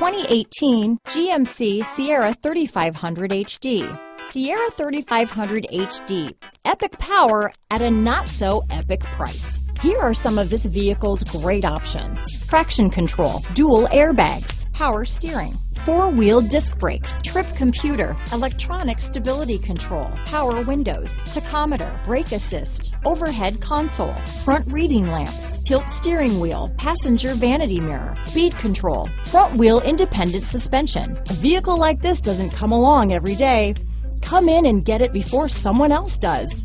2018 GMC Sierra 3500 HD. Sierra 3500 HD, epic power at a not-so-epic price. Here are some of this vehicle's great options. Traction control, dual airbags, power steering, four-wheel disc brakes, trip computer, electronic stability control, power windows, tachometer, brake assist, overhead console, front reading lamps, tilt steering wheel, passenger vanity mirror, speed control, front wheel independent suspension. A vehicle like this doesn't come along every day. Come in and get it before someone else does.